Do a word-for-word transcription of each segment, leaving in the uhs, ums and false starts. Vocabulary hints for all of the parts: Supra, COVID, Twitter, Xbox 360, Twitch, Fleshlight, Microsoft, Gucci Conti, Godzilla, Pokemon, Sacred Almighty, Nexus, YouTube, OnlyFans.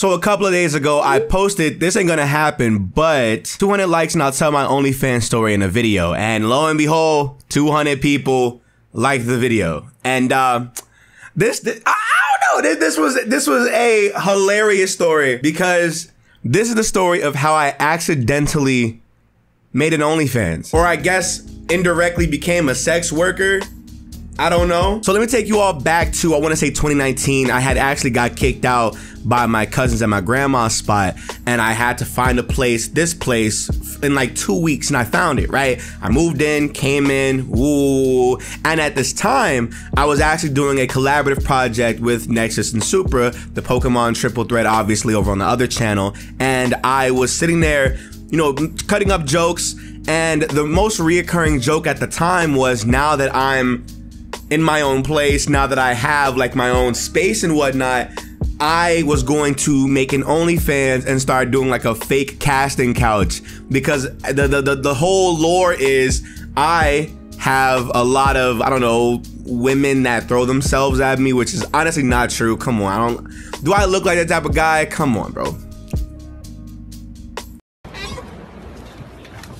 So a couple of days ago, I posted, this ain't gonna happen, but two hundred likes and I'll tell my OnlyFans story in a video. And lo and behold, two hundred people liked the video. And uh, this, this I, I don't know, this was, this was a hilarious story because this is the story of how I accidentally made an OnlyFans. Or I guess indirectly became a sex worker. I don't know. So let me take you all back to, I want to say twenty nineteen. I had actually got kicked out by my cousins at my grandma's spot, and I had to find a place, this place, in like two weeks, and I found it, right? I moved in, came in, woo. And at this time, I was actually doing a collaborative project with Nexus and Supra, the Pokemon triple threat, obviously, over on the other channel. And I was sitting there, you know, cutting up jokes, and the most reoccurring joke at the time was, now that I'm in my own place, now that I have like my own space and whatnot, I was going to make an OnlyFans and start doing like a fake casting couch, because the the, the, the whole lore is I have a lot of, I don't know, women that throw themselves at me, which is honestly not true. Come on, I don't, do I look like that type of guy? Come on, bro.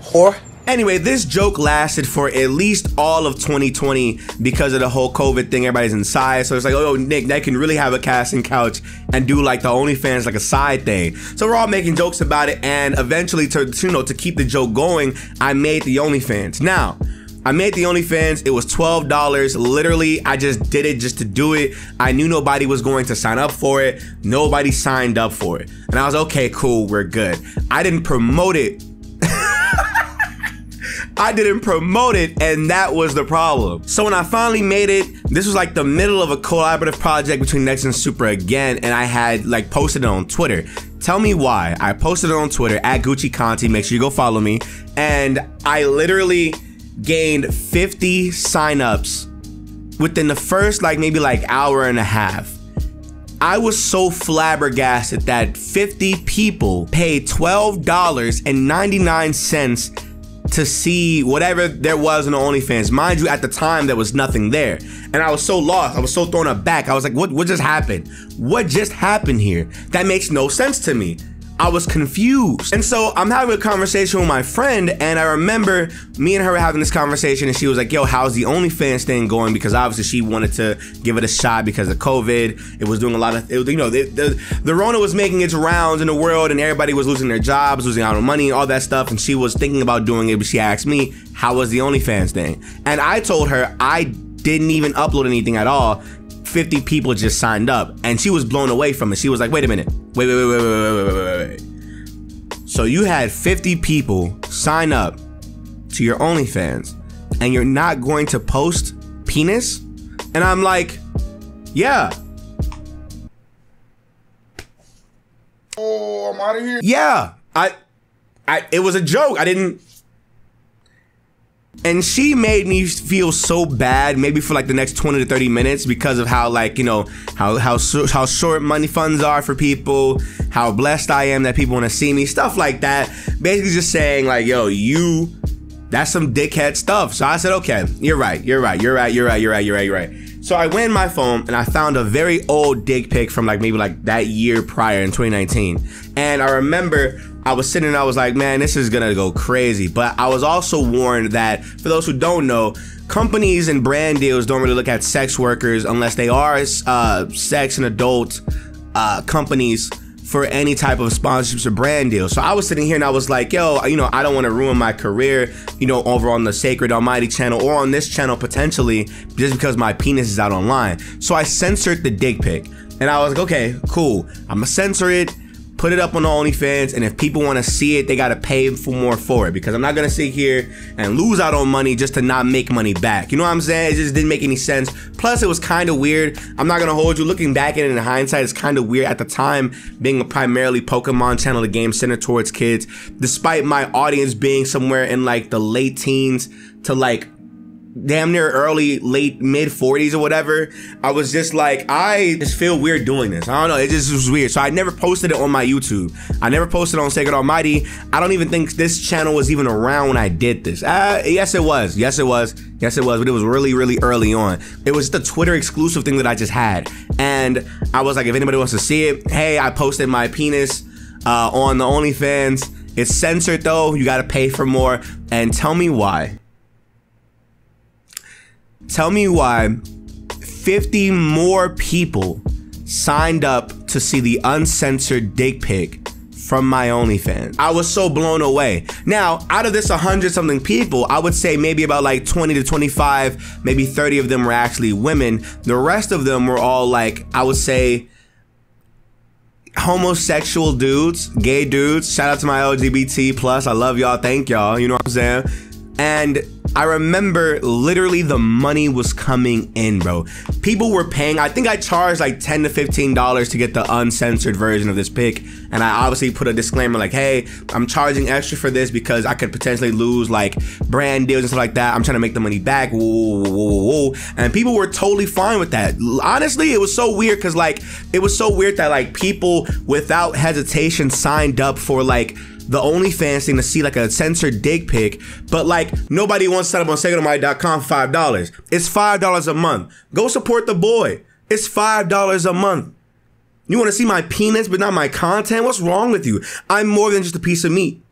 Whore. Anyway, this joke lasted for at least all of twenty twenty because of the whole COVID thing. Everybody's inside. So it's like, oh, Nick, that can really have a casting couch and do like the OnlyFans, like a side thing. So we're all making jokes about it. And eventually, to, you know, to keep the joke going, I made the OnlyFans. Now, I made the OnlyFans. It was twelve dollars. Literally, I just did it just to do it. I knew nobody was going to sign up for it. Nobody signed up for it. And I was, okay, cool, we're good. I didn't promote it. I didn't promote it, and that was the problem. So when I finally made it, this was like the middle of a collaborative project between Nexus and Supra again, and I had like posted it on Twitter. Tell me why. I posted it on Twitter at Gucci Conti. Make sure you go follow me. And I literally gained fifty signups within the first like maybe like hour and a half. I was so flabbergasted that fifty people paid twelve dollars and ninety-nine cents to see whatever there was on the OnlyFans. Mind you, at the time, there was nothing there. And I was so lost. I was so thrown aback. I was like, what, what just happened? What just happened here? That makes no sense to me. I was confused. And so I'm having a conversation with my friend, and I remember me and her having this conversation, and she was like, yo, how's the OnlyFans thing going? Because obviously she wanted to give it a shot because of COVID. It was doing a lot of, it, you know, the, the, the Rona was making its rounds in the world, and everybody was losing their jobs, losing out on money, all that stuff. And she was thinking about doing it, but she asked me, how was the OnlyFans thing? And I told her I didn't even upload anything at all. fifty people just signed up, and she was blown away from it. She was like, wait a minute. Wait, wait, wait, wait, wait, wait, wait, wait. So you had fifty people sign up to your OnlyFans, and you're not going to post penis? And I'm like, yeah. Oh, I'm out of here. Yeah. I, I, it was a joke. I didn't. And she made me feel so bad, maybe for like the next twenty to thirty minutes, because of how like, you know, how how how short money funds are for people, how blessed I am that people want to see me, stuff like that. Basically just saying like, yo, you, that's some dickhead stuff. So I said, okay, you're right, you're right, you're right, you're right, you're right, you're right, you're right. So I went in my phone and I found a very old dick pic from like maybe like that year prior in twenty nineteen. And I remember I was sitting and I was like, man, this is gonna go crazy. But I was also warned that, for those who don't know, companies and brand deals don't really look at sex workers unless they are uh, sex and adult uh, companies for any type of sponsorships or brand deals. So I was sitting here and I was like, yo, you know, I don't wanna ruin my career, you know, over on the Sacred Almighty channel or on this channel potentially, just because my penis is out online. So I censored the dick pic and I was like, okay, cool, I'm gonna censor it, put it up on the OnlyFans, and if people want to see it, they got to pay for more for it, because I'm not going to sit here and lose out on money just to not make money back. You know what I'm saying? It just didn't make any sense. Plus, it was kind of weird. I'm not going to hold you. Looking back at it in hindsight, it's kind of weird. At the time, being a primarily Pokemon channel, the game centered towards kids, despite my audience being somewhere in like the late teens to like damn near early, late, mid forties or whatever, I was just like, I just feel weird doing this. I don't know, it just was weird. So I never posted it on my YouTube. I never posted it on Sacred Almighty. I don't even think this channel was even around when I did this. Uh, yes, it was. Yes, it was. Yes, it was, but it was really, really early on. It was the Twitter exclusive thing that I just had. And I was like, if anybody wants to see it, hey, I posted my penis uh, on the OnlyFans. It's censored though, you gotta pay for more. And tell me why. Tell me why fifty more people signed up to see the uncensored dick pic from my OnlyFans. I was so blown away. Now, out of this one hundred something people, I would say maybe about like twenty to twenty-five, maybe thirty of them were actually women. The rest of them were all like, I would say, homosexual dudes, gay dudes. Shout out to my L G B T plus, I love y'all, thank y'all, you know what I'm saying? And I remember literally the money was coming in, bro. People were paying. I think I charged like ten to fifteen dollars to get the uncensored version of this pic. And I obviously put a disclaimer like, hey, I'm charging extra for this because I could potentially lose like brand deals and stuff like that. I'm trying to make the money back. Whoa, whoa, whoa, whoa. And people were totally fine with that. Honestly, it was so weird because like, it was so weird that like people without hesitation signed up for like the OnlyFans thing to see like a censored dick pic, but like nobody wants to set up on Second Mighty dot com for five dollars. It's five dollars a month. Go support the boy. It's five dollars a month. You want to see my penis, but not my content? What's wrong with you? I'm more than just a piece of meat.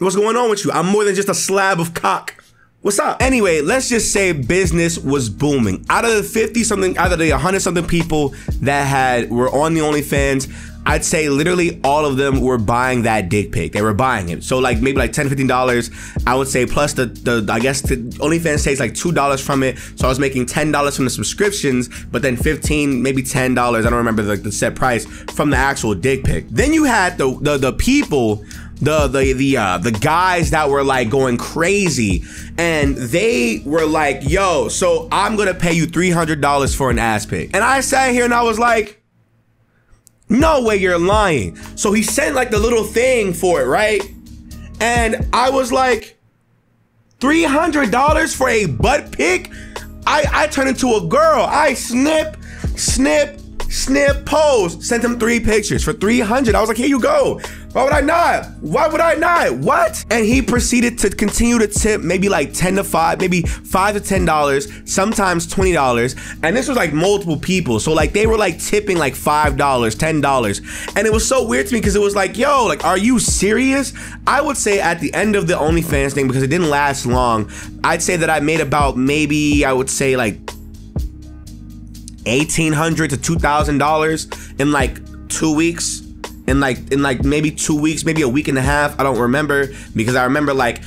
What's going on with you? I'm more than just a slab of cock. What's up? Anyway, let's just say business was booming. Out of the fifty something, out of the one hundred something people that had were on the OnlyFans, I'd say literally all of them were buying that dick pic. They were buying it. So like maybe like ten, fifteen dollars, I would say, plus the, the I guess the OnlyFans takes like two dollars from it. So I was making ten dollars from the subscriptions, but then fifteen, maybe ten dollars, I don't remember the, the set price from the actual dick pic. Then you had the, the, the people, the, the, the, uh, the guys that were like going crazy and they were like, yo, so I'm gonna pay you three hundred dollars for an ass pic. And I sat here and I was like, no way, you're lying. So he sent like the little thing for it, right? And I was like, three hundred dollars for a butt pic? I, I turned into a girl. I snip, snip, snip, pose. Sent him three pictures for three hundred dollars. I was like, here you go. Why would I not? Why would I not? What? And he proceeded to continue to tip maybe like ten to five, maybe five to ten dollars, sometimes twenty dollars. And this was like multiple people. So like they were like tipping like five dollars, ten dollars. And it was so weird to me because it was like, yo, like, are you serious? I would say at the end of the OnlyFans thing, because it didn't last long, I'd say that I made about maybe, I would say like eighteen hundred to two thousand dollars in like two weeks. In like, in like maybe two weeks, maybe a week and a half. I don't remember because I remember like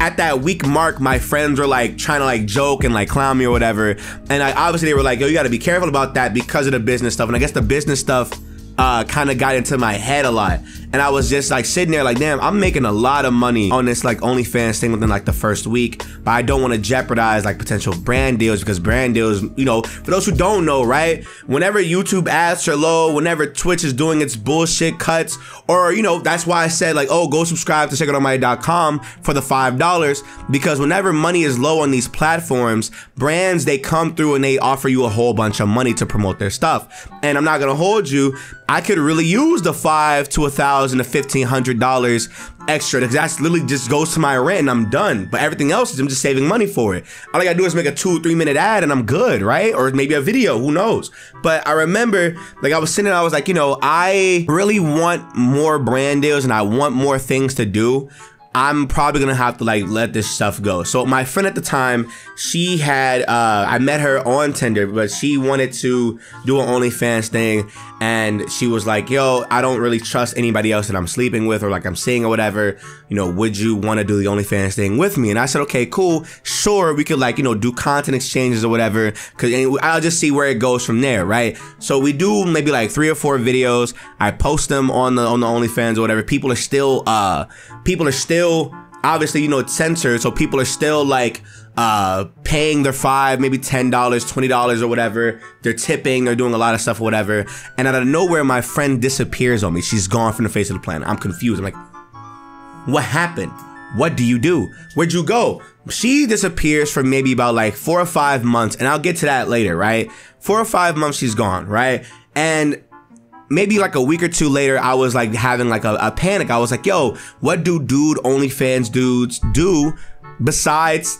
at that week mark, my friends were like trying to like joke and like clown me or whatever. And I obviously they were like, yo, you got to be careful about that because of the business stuff. And I guess the business stuff uh, kind of got into my head a lot. And I was just like sitting there like, damn, I'm making a lot of money on this like OnlyFans thing within like the first week, but I don't want to jeopardize like potential brand deals because brand deals, you know, for those who don't know, right? Whenever YouTube ads are low, whenever Twitch is doing its bullshit cuts, or, you know, that's why I said like, oh, go subscribe to Second Mighty dot com for the five dollars, because whenever money is low on these platforms, brands, they come through and they offer you a whole bunch of money to promote their stuff. And I'm not going to hold you. I could really use the five to a thousand to fifteen hundred dollars extra because that's literally just goes to my rent and I'm done. But everything else is I'm just saving money for it. All I gotta do is make a two or three minute ad and I'm good, right? Or maybe a video, who knows? But I remember like I was sitting there, I was like, you know, I really want more brand deals and I want more things to do. I'm probably gonna have to like let this stuff go. So my friend at the time, she had, uh, I met her on Tinder, but she wanted to do an OnlyFans thing. And she was like, yo, I don't really trust anybody else that I'm sleeping with or like I'm seeing or whatever, you know, would you wanna do the OnlyFans thing with me? And I said, okay, cool, sure, we could like, you know, do content exchanges or whatever, cause I'll just see where it goes from there, right? So we do maybe like three or four videos. I post them on the, on the OnlyFans or whatever. People are still, uh, people are still, obviously, you know, it's censored, so people are still like uh paying their five, maybe ten dollars, twenty dollars or whatever. They're tipping, they're doing a lot of stuff or whatever. And out of nowhere, my friend disappears on me. She's gone from the face of the planet. I'm confused. I'm like, what happened? What do you do? Where'd you go? She disappears for maybe about like four or five months, and I'll get to that later, right? Four or five months she's gone, right? And maybe like a week or two later, I was like having like a, a panic. I was like, yo, what do dude OnlyFans dudes do besides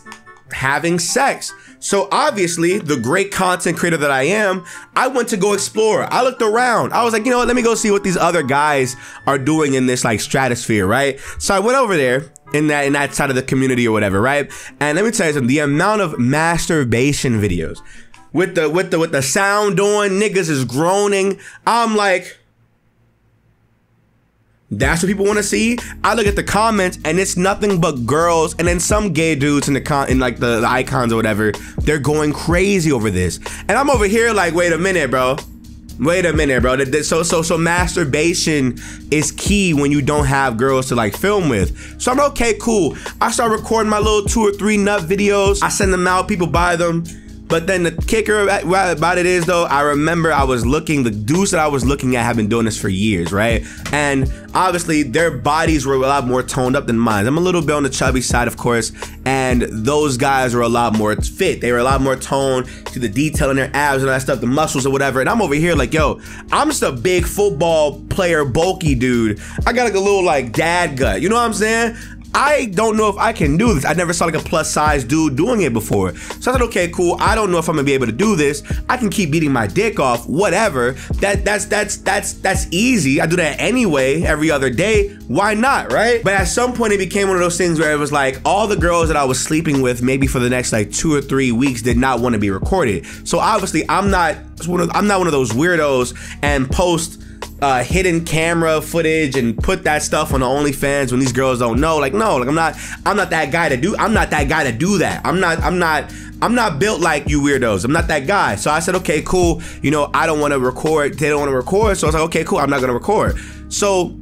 having sex? So obviously, the great content creator that I am, I went to go explore. I looked around. I was like, you know what? Let me go see what these other guys are doing in this like stratosphere, right? So I went over there in that in that side of the community or whatever, right? And let me tell you something: the amount of masturbation videos with the with the with the sound on, niggas is groaning. I'm like, that's what people want to see. I look at the comments and it's nothing but girls, and then some gay dudes in the con in like the, the icons or whatever. They're going crazy over this, and I'm over here like, wait a minute, bro. Wait a minute, bro. So so so masturbation is key when you don't have girls to like film with. So I'm okay, cool. I start recording my little two or three nut videos. I send them out. People buy them. But then the kicker about it is, though, I remember I was looking, the dudes that I was looking at have been doing this for years, right? And obviously their bodies were a lot more toned up than mine. I'm a little bit on the chubby side, of course, and those guys were a lot more fit. They were a lot more toned to the detail in their abs and all that stuff, the muscles or whatever. And I'm over here like, yo, I'm just a big football player, bulky dude. I got like a little like dad gut, you know what I'm saying? I don't know if I can do this. I never saw like a plus size dude doing it before. So I said, okay, cool. I don't know if I'm gonna be able to do this. I can keep beating my dick off, whatever. That that's that's that's that's easy. I do that anyway, every other day. Why not, right? But at some point it became one of those things where it was like all the girls that I was sleeping with, maybe for the next like two or three weeks, did not want to be recorded. So obviously I'm not one of, I'm not one of those weirdos and post Uh, hidden camera footage and put that stuff on the OnlyFans when these girls don't know. Like, no, like I'm not, I'm not that guy to do. I'm not that guy to do that. I'm not, I'm not, I'm not built like you weirdos. I'm not that guy. So I said, okay, cool. You know, I don't want to record. They don't want to record. So I was like, okay, cool. I'm not gonna record. So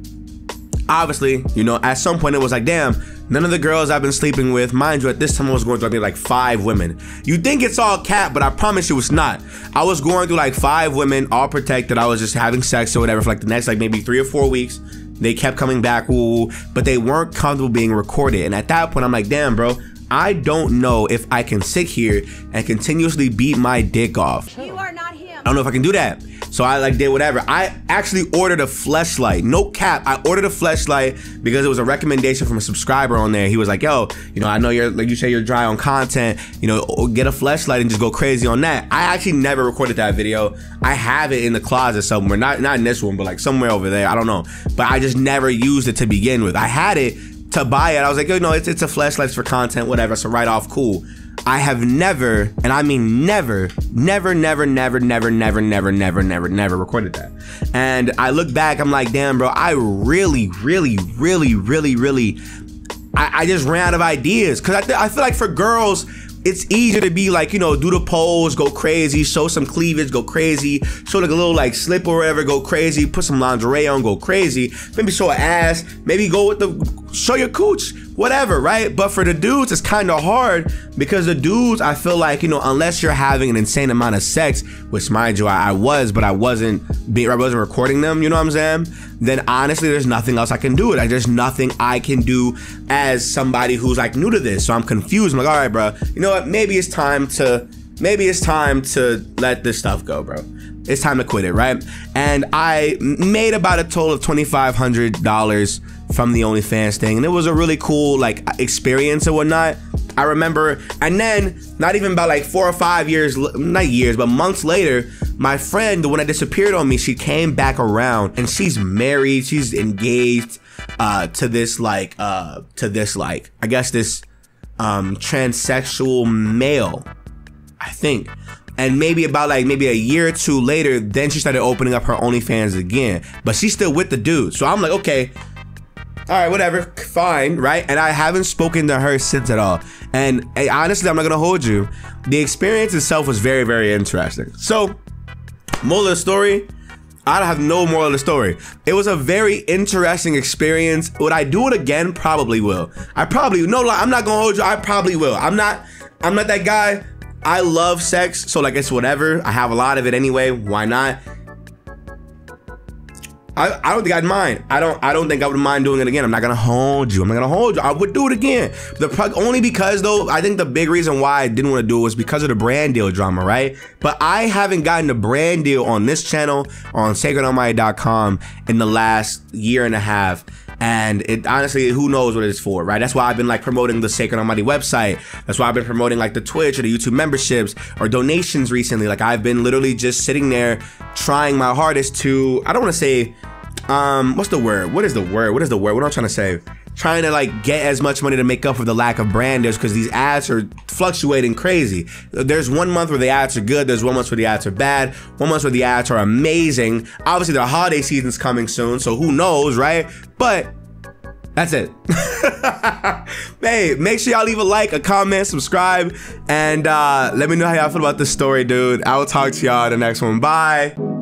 obviously, you know, at some point it was like, damn. None of the girls I've been sleeping with, mind you, at this time I was going through like five women. You think it's all cat, but I promise you it's not. I was going through like five women, all protected. I was just having sex or whatever for like the next like maybe three or four weeks. They kept coming back, woo, but they weren't comfortable being recorded. And at that point, I'm like, damn, bro, I don't know if I can sit here and continuously beat my dick off. You are not him. I don't know if I can do that. So I like did whatever. I actually ordered a fleshlight. No cap. I ordered a fleshlight because it was a recommendation from a subscriber on there. He was like, yo, you know, I know you're like you say you're dry on content, you know, get a fleshlight and just go crazy on that. I actually never recorded that video. I have it in the closet somewhere. Not not in this one, but like somewhere over there. I don't know. But I just never used it to begin with. I had it to buy it. I was like, yo, no, it's it's a fleshlight for content, whatever. So right off, cool. I have never, and I mean never, never, never, never, never, never, never, never, never, never recorded that. And I look back, I'm like, damn, bro, I really, really, really, really, really, I, I just ran out of ideas. Cause I, th I feel like for girls, it's easier to be like, you know, do the pose, go crazy, show some cleavage, go crazy, show like a little like slip or whatever, go crazy, put some lingerie on, go crazy, maybe show an ass, maybe go with the, show your cooch, whatever, right? But for the dudes, it's kind of hard because the dudes, I feel like, you know, unless you're having an insane amount of sex, which mind you, I, I was, but I wasn't, I wasn't recording them, you know what I'm saying? Then honestly, there's nothing else I can do. Like, there's nothing I can do as somebody who's like new to this. So I'm confused. I'm like, all right, bro, you know what? Maybe it's time to, maybe it's time to let this stuff go, bro. It's time to quit it, right? And I made about a total of twenty-five hundred dollars from the OnlyFans thing. And it was a really cool like experience and whatnot. I remember, and then not even about like four or five years, not years, but months later, my friend, the one that disappeared on me, she came back around and she's married, she's engaged uh, to this like, uh, to this like, I guess this um, transsexual male, I think. And maybe about like maybe a year or two later, then she started opening up her OnlyFans again, but she's still with the dude. So I'm like, okay. All right, whatever, fine, right? And I haven't spoken to her since at all. And hey, honestly, I'm not gonna hold you. The experience itself was very, very interesting. So, moral of the story, I don't have no moral of the story. It was a very interesting experience. Would I do it again? Probably will. I probably, no, I'm not gonna hold you, I probably will. I'm not, I'm not that guy. I love sex, so like it's whatever. I have a lot of it anyway, why not? I, I don't think I'd mind. I don't I don't think I would mind doing it again. I'm not gonna hold you. I'm not gonna hold you. I would do it again. The pro only because though, I think the big reason why I didn't want to do it was because of the brand deal drama, right? But I haven't gotten a brand deal on this channel, on Sacred Almighty dot com in the last year and a half. And it honestly, who knows what it's for, right? That's why I've been like promoting the Sacred Almighty website. That's why I've been promoting like the Twitch or the YouTube memberships or donations recently. Like I've been literally just sitting there trying my hardest to, I don't want to say, um, what's the word? What is the word? What is the word? What am I trying to say? Trying to like get as much money to make up for the lack of brand deals, because these ads are fluctuating crazy. There's one month where the ads are good, there's one month where the ads are bad, one month where the ads are amazing. Obviously the holiday season's coming soon, so who knows, right? But that's it. Hey, make sure y'all leave a like, a comment, subscribe, and uh, let me know how y'all feel about this story, dude. I will talk to y'all in the next one. Bye.